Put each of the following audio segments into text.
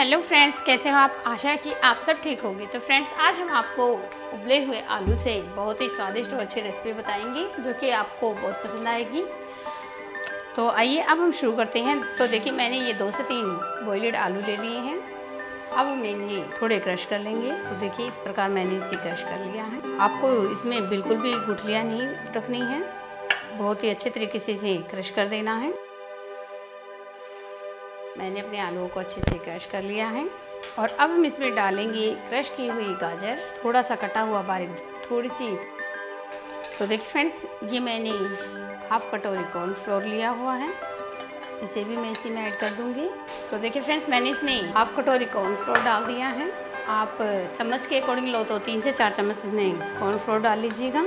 Hello friends, कैसे हो आप। आशा है कि आप सब ठीक होंगे। तो फ्रेंड्स, आज हम आपको उबले हुए आलू से बहुत ही स्वादिष्ट और अच्छी रेसिपी बताएंगे जो कि आपको बहुत पसंद आएगी। तो आइए अब हम शुरू करते हैं। तो देखिए, मैंने ये 2 से 3 बॉइल्ड आलू ले लिए हैं। अब हम इन्हें थोड़े क्रश कर लेंगे। तो देखिए, इस प्रकार मैंने इसे क्रश कर लिया है। आपको इसमें बिल्कुल भी गुठलियाँ नहीं रखनी है, बहुत ही अच्छे तरीके से इसे क्रश कर देना है। मैंने अपने आलूओं को अच्छे से क्रश कर लिया है और अब हम इसमें डालेंगे क्रश की हुई गाजर, थोड़ा सा कटा हुआ बारीक, थोड़ी सी। तो देखिए फ्रेंड्स, ये मैंने हाफ कटोरी कॉर्नफ्लोर लिया हुआ है, इसे भी मैं इसी में ऐड कर दूंगी। तो देखिए फ्रेंड्स, मैंने इसमें हाफ कटोरी कॉर्नफ्लोर डाल दिया है। आप चम्मच के अकॉर्डिंग लो तो 3 से 4 चम्मच इसमें कॉर्नफ्लोर डाल लीजिएगा।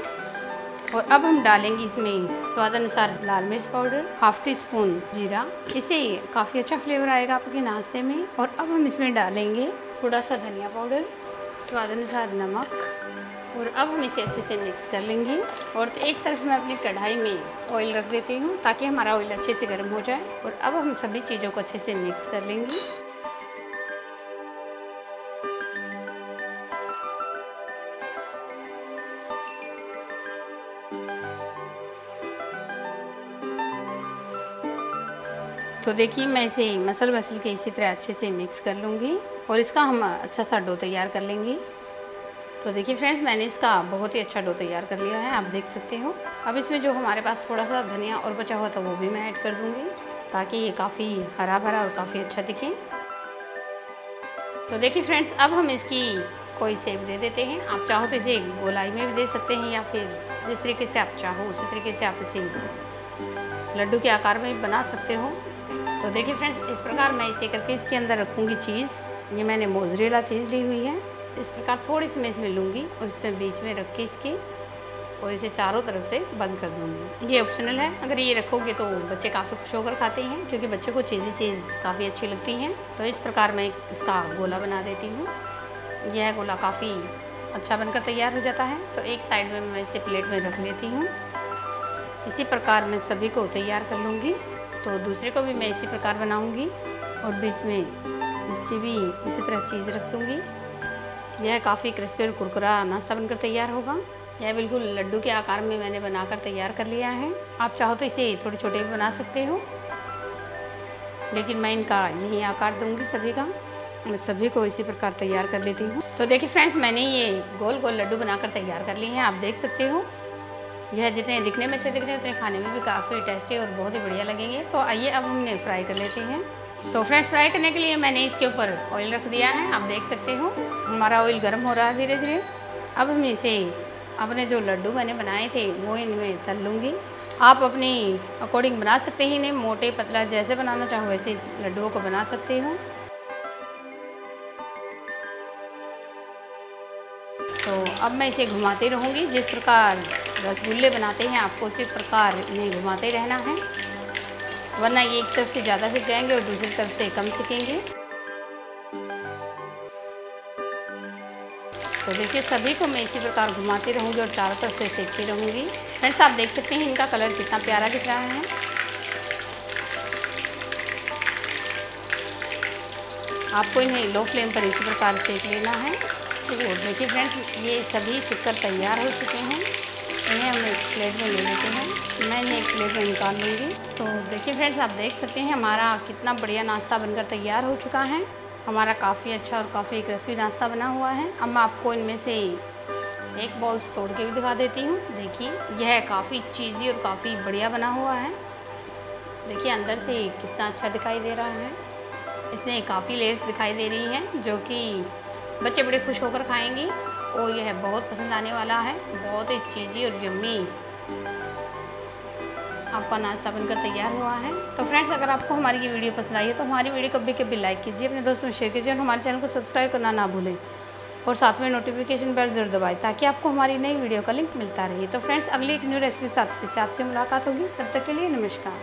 और अब हम डालेंगे इसमें स्वाद अनुसार लाल मिर्च पाउडर, हाफ टीस्पून जीरा, इससे काफ़ी अच्छा फ्लेवर आएगा आपके नाश्ते में। और अब हम इसमें डालेंगे थोड़ा सा धनिया पाउडर, स्वाद अनुसार नमक, और अब हम इसे अच्छे से मिक्स कर लेंगे। और एक तरफ मैं अपनी कढ़ाई में ऑयल रख देती हूँ ताकि हमारा ऑयल अच्छे से गर्म हो जाए। और अब हम सभी चीज़ों को अच्छे से मिक्स कर लेंगे। तो देखिए, मैं इसे मसल के इसी तरह अच्छे से मिक्स कर लूँगी और इसका हम अच्छा सा डो तैयार कर लेंगे। तो देखिए फ्रेंड्स, मैंने इसका बहुत ही अच्छा डो तैयार कर लिया है, आप देख सकते हो। अब इसमें जो हमारे पास थोड़ा सा धनिया और बचा हुआ था वो भी मैं ऐड कर दूँगी ताकि ये काफ़ी हरा भरा और काफ़ी अच्छा दिखे। तो देखिए फ्रेंड्स, अब हम इसकी कोई शेप दे देते हैं। आप चाहो तो इसे गोलाई में भी दे सकते हैं या फिर जिस तरीके से आप चाहो उसी तरीके से आप इसे लड्डू के आकार में भी बना सकते हो। तो देखिए फ्रेंड्स, इस प्रकार मैं इसे करके इसके अंदर रखूँगी चीज़। ये मैंने मोज़रेला चीज़ ली हुई है, इस प्रकार थोड़ी सी मैं इसमें लूँगी और इसमें बीच में रख के इसके और इसे चारों तरफ से बंद कर दूँगी। ये ऑप्शनल है, अगर ये रखोगे तो बच्चे काफ़ी खुश होकर खाते हैं क्योंकि बच्चों को चीज़ी चीज़ काफ़ी अच्छी लगती हैं। तो इस प्रकार मैं इसका गोला बना देती हूँ। यह गोला काफ़ी अच्छा बनकर तैयार हो जाता है। तो एक साइड में मैं इसे प्लेट में रख लेती हूँ। इसी प्रकार मैं सभी को तैयार कर लूँगी। तो दूसरे को भी मैं इसी प्रकार बनाऊंगी और बीच में इसकी भी इसी तरह चीज़ रख दूँगी। यह काफ़ी क्रिस्पी और कुरकुरा नाश्ता बनकर तैयार होगा। यह बिल्कुल लड्डू के आकार में मैंने बनाकर तैयार कर लिया है। आप चाहो तो इसे थोड़े छोटे भी बना सकते हो, लेकिन मैं इनका यही आकार दूँगी सभी का। मैं सभी को इसी प्रकार तैयार कर लेती हूँ। तो देखिए फ्रेंड्स, मैंने ये गोल गोल लड्डू बनाकर तैयार कर लिए हैं, आप देख सकते हो। यह जितने दिखने में अच्छे दिख रहे हैं उतने खाने में भी काफ़ी टेस्टी और बहुत ही बढ़िया लगेंगे। तो आइए अब हमने फ्राई कर लेते हैं। तो फ्रेंड्स, फ्राई करने के लिए मैंने इसके ऊपर ऑयल रख दिया है, आप देख सकते हो। हमारा ऑयल गर्म हो रहा है धीरे धीरे। अब हम इसे अपने जो लड्डू मैंने बनाए थे वो इनमें तल लूँगी। आप अपनी अकॉर्डिंग बना सकते हैं, इन्हें मोटे पतला जैसे बनाना चाहो वैसे लड्डुओं को बना सकते हो। तो अब मैं इसे घुमाते रहूँगी। जिस प्रकार रसगुल्ले बनाते हैं आपको उसी प्रकार इन्हें घुमाते रहना है, वरना ये एक तरफ से ज़्यादा सिक जाएंगे और दूसरी तरफ से कम सिकेंगे। तो देखिए, सभी को मैं इसी प्रकार घुमाती रहूँगी और चारों तरफ से सेकती रहूँगी। फ्रेंड्स, आप देख सकते हैं इनका कलर कितना प्यारा दिख रहा है। आपको इन्हें लो फ्लेम पर इसी प्रकार सेक लेना है। तो देखिए फ्रेंड्स, ये सभी सिककर तैयार हो चुके हैं। इन्हें हम एक प्लेट में ले लेते हैं। मैं इन्हें एक प्लेट में निकाल लूँगी। तो देखिए फ्रेंड्स, आप देख सकते हैं हमारा कितना बढ़िया नाश्ता बनकर तैयार हो चुका है। हमारा काफ़ी अच्छा और काफ़ी क्रिस्पी नाश्ता बना हुआ है। अब मैं आपको इनमें से एक बॉल्स तोड़ के भी दिखा देती हूँ। देखिए, यह काफ़ी चीज़ी और काफ़ी बढ़िया बना हुआ है। देखिए अंदर से कितना अच्छा दिखाई दे रहा है। इसमें काफ़ी लेयर्स दिखाई दे रही हैं जो कि बच्चे बड़े खुश होकर खाएंगे और यह बहुत पसंद आने वाला है। बहुत ही चीज़ी और यम्मी आपका नाश्ता बनकर तैयार हुआ है। तो फ्रेंड्स, अगर आपको हमारी ये वीडियो पसंद आई है तो हमारी वीडियो कभी लाइक कीजिए, अपने दोस्तों में शेयर कीजिए और हमारे चैनल को सब्सक्राइब करना ना भूलें और साथ में नोटिफिकेशन बेल जरूर दबाएं ताकि आपको हमारी नई वीडियो का लिंक मिलता रहे। तो फ्रेंड्स, अगली एक न्यू रेसिपी के साथ फिर से आपसे मुलाकात होगी। तब तक के लिए नमस्कार।